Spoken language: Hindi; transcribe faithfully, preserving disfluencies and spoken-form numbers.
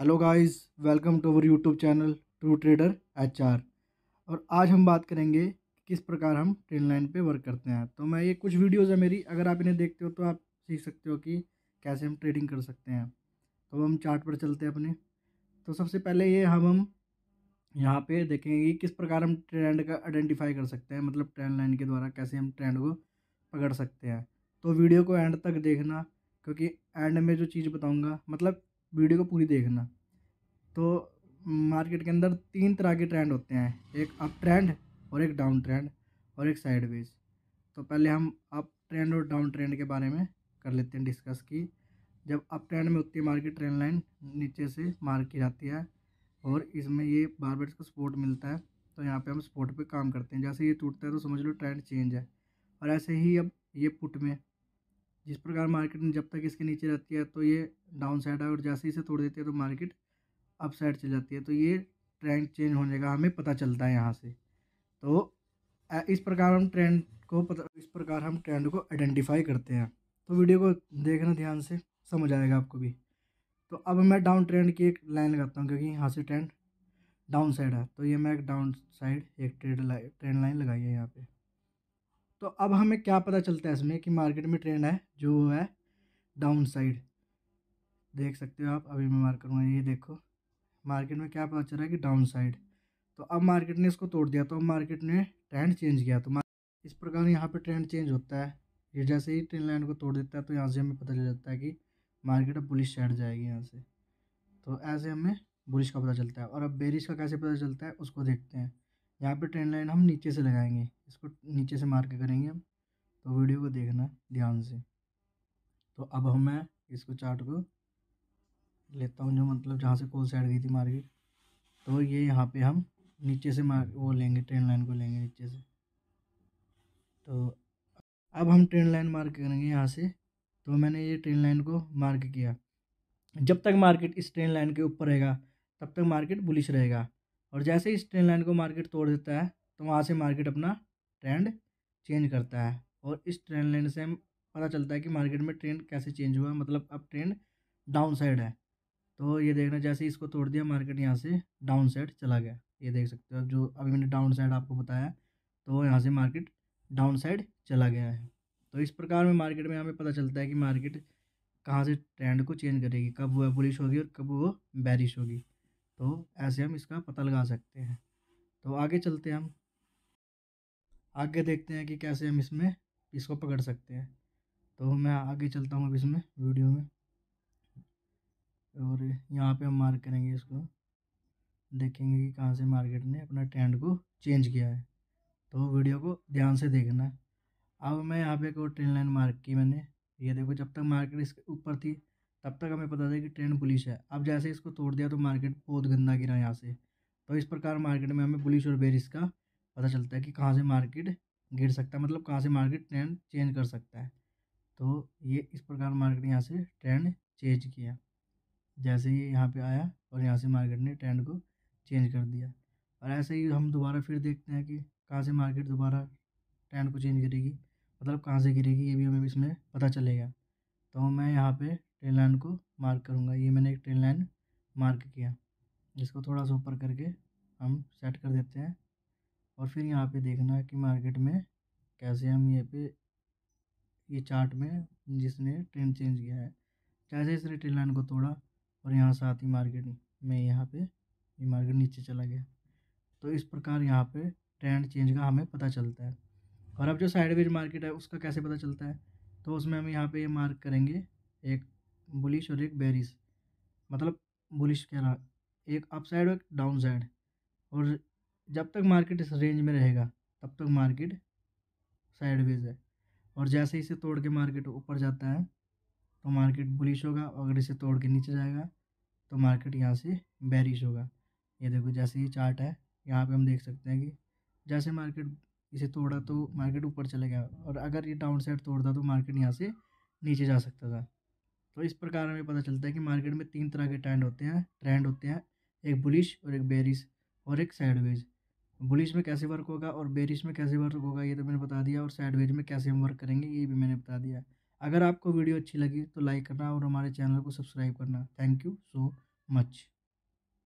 Hello guys, welcome to our YouTube channel true trader HR. और आज हम बात करेंगे किस प्रकार हम ट्रेंड लाइन पे वर्क करते हैं। तो मैं ये कुछ वीडियोस है मेरी, अगर आप इन्हें देखते हो तो आप सीख सकते हो कि कैसे हम ट्रेडिंग कर सकते हैं। तो हम चार्ट पर चलते हैं अपने। तो सबसे पहले ये हम हम यहाँ पे देखेंगे किस प्रकार हम ट्रेंड का आइडेंटिफाई कर सकते हैं, मतलब ट्रेंड लाइन के द्वारा कैसे हम ट्रेंड को पकड़ सकते हैं। तो वीडियो को एंड तक देखना, क्योंकि एंड में जो चीज़ बताऊँगा, मतलब वीडियो को पूरी देखना। तो मार्केट के अंदर तीन तरह के ट्रेंड होते हैं, एक अप ट्रेंड और एक डाउन ट्रेंड और एक साइडवेज। तो पहले हम अप ट्रेंड और डाउन ट्रेंड के बारे में कर लेते हैं डिस्कस की। जब अप ट्रेंड में होती है मार्केट, ट्रेंड लाइन नीचे से मार्क की जाती है और इसमें ये बार बार इसको सपोर्ट मिलता है, तो यहाँ पे हम सपोर्ट पे काम करते हैं। जैसे ये टूटता है तो समझ लो ट्रेंड चेंज है। और ऐसे ही अब ये पुट में, जिस प्रकार मार्केट जब तक इसके नीचे रहती है तो ये डाउन साइड है, और जैसे इसे तोड़ देती है तो मार्केट अप साइड चली जाती है। तो ये ट्रेंड चेंज होने का हमें पता चलता है यहाँ से। तो इस प्रकार हम ट्रेंड को पता इस प्रकार हम ट्रेंड को आइडेंटिफाई करते हैं। तो वीडियो को देखना ध्यान से, समझ आएगा आपको भी। तो अब मैं डाउन ट्रेंड की एक लाइन लगाता हूँ, क्योंकि यहाँ से ट्रेंड डाउन साइड है। तो ये मैं एक डाउन साइड एक ट्रेड लाइन ट्रेंड लाइन लगाई है यहाँ पर। तो अब हमें क्या पता चलता है इसमें कि मार्केट में ट्रेंड है जो है डाउन साइड, देख सकते हो आप। अभी मैं मार्क करूँगा, ये देखो मार्केट में क्या पता चल रहा है कि डाउन साइड। तो अब मार्केट ने इसको तोड़ दिया, तो अब मार्केट ने ट्रेंड चेंज किया। तो इस प्रकार यहाँ पे ट्रेंड चेंज होता है। ये जैसे ही ट्रेंड लाइन को तोड़ देता है तो यहाँ से हमें पता चल जाता है कि मार्केट अब बुलिश साइड जाएगी यहाँ से। तो ऐसे हमें बुलिश का पता चलता है। और अब बेरिश का कैसे पता चलता है उसको देखते हैं। यहाँ पे ट्रेंड लाइन हम नीचे से लगाएंगे, इसको नीचे से मार्क करेंगे हम। तो वीडियो को देखना ध्यान से। तो अब हम मैं इसको चार्ट को लेता हूँ, जो मतलब जहाँ से कॉल साइड गई थी मार्केट। तो ये यहाँ पे हम नीचे से मार्क वो लेंगे, ट्रेंड लाइन को लेंगे नीचे से। तो अब हम ट्रेंड लाइन मार्क करेंगे यहाँ से। तो मैंने ये ट्रेंड लाइन को मार्क किया। जब तक मार्केट इस ट्रेंड लाइन के ऊपर रहेगा तब तक मार्केट बुलिश रहेगा, और जैसे इस ट्रेंड लाइन को मार्केट तोड़ देता है तो वहाँ से मार्केट अपना ट्रेंड चेंज करता है। और इस ट्रेंड लाइन से हम पता चलता है कि मार्केट में ट्रेंड कैसे चेंज हुआ, मतलब अब ट्रेंड डाउन साइड है। तो ये देखना, जैसे इसको तोड़ दिया मार्केट यहाँ से डाउन साइड चला गया, ये देख सकते हो। जो अभी मैंने डाउन साइड आपको बताया, तो यहाँ से मार्केट डाउन साइड चला गया है। तो इस प्रकार में मार्केट में हमें पता चलता है कि मार्केट कहाँ से ट्रेंड को चेंज करेगी, कब वो बुलिश होगी और कब वो बेरिश होगी। तो ऐसे हम इसका पता लगा सकते हैं। तो आगे चलते हैं, हम आगे देखते हैं कि कैसे हम इसमें इसको पकड़ सकते हैं। तो मैं आगे चलता हूँ अब इसमें वीडियो में, और यहाँ पे हम मार्क करेंगे इसको, देखेंगे कि कहाँ से मार्केट ने अपना ट्रेंड को चेंज किया है। तो वीडियो को ध्यान से देखना। अब मैं यहाँ पे को ट्रेंड लाइन मार्क की मैंने, ये देखो जब तक मार्केट इसके ऊपर थी तब तक हमें पता था कि ट्रेंड बुलिश है। अब जैसे इसको तोड़ दिया तो मार्केट बहुत गंदा गिरा यहाँ से। तो इस प्रकार मार्केट में हमें बुलिश और बेरिश का पता चलता है कि कहाँ से मार्केट गिर सकता है, मतलब कहाँ से मार्केट ट्रेंड चेंज कर सकता है। तो ये इस प्रकार मार्केट ने यहाँ से ट्रेंड चेंज किया, जैसे ये यहाँ पे आया और यहाँ से मार्केट ने ट्रेंड को चेंज कर दिया। और ऐसे ही हम दोबारा फिर देखते हैं कि कहाँ से मार्केट दोबारा ट्रेंड को चेंज करेगी, मतलब कहाँ से गिरेगी, ये भी हमें इसमें पता चलेगा। तो मैं यहाँ पे ट्रेंड लाइन को मार्क करूँगा। ये मैंने एक ट्रेंड लाइन मार्क किया, इसको थोड़ा सा ऊपर करके हम सेट कर देते हैं। और फिर यहाँ पर देखना कि मार्केट में कैसे हम ये पे ये चार्ट में जिसने ट्रेंड चेंज किया है, जैसे इसने ट्रेंड लाइन को तोड़ा और यहाँ साथ ही मार्केट में यहाँ पे ये मार्केट नीचे चला गया। तो इस प्रकार यहाँ पे ट्रेंड चेंज का हमें पता चलता है। और अब जो साइडवेज मार्केट है उसका कैसे पता चलता है, तो उसमें हम यहाँ पे ये मार्क करेंगे, एक बुलिश और एक बेरिश, मतलब बुलिश कह रहा एक अप साइड और एक डाउन साइड। और जब तक मार्केट इस रेंज में रहेगा तब तक मार्केट साइडवेज है, और जैसे इसे तोड़ के मार्केट ऊपर जाता है तो मार्केट बुलिश होगा, और अगर इसे तोड़ के नीचे जाएगा तो मार्केट यहाँ से बेरिश होगा। ये देखो जैसे ये चार्ट है, यहाँ पे हम देख सकते हैं कि जैसे मार्केट इसे तोड़ा तो मार्केट ऊपर चले गया, और अगर ये डाउन साइड तोड़ता तो मार्केट यहाँ से नीचे जा सकता था। तो इस प्रकार हमें पता चलता है कि मार्केट में तीन तरह के ट्रेंड होते हैं ट्रेंड होते हैं एक बुलिश और एक बेरिश और एक साइडवेज। बुलिश में कैसे वर्क होगा और बेरिश में कैसे वर्क होगा ये तो मैंने बता दिया, और साइडवेज में कैसे हम वर्क करेंगे ये भी मैंने बता दिया। अगर आपको वीडियो अच्छी लगी तो लाइक करना और हमारे चैनल को सब्सक्राइब करना। Thank you so much.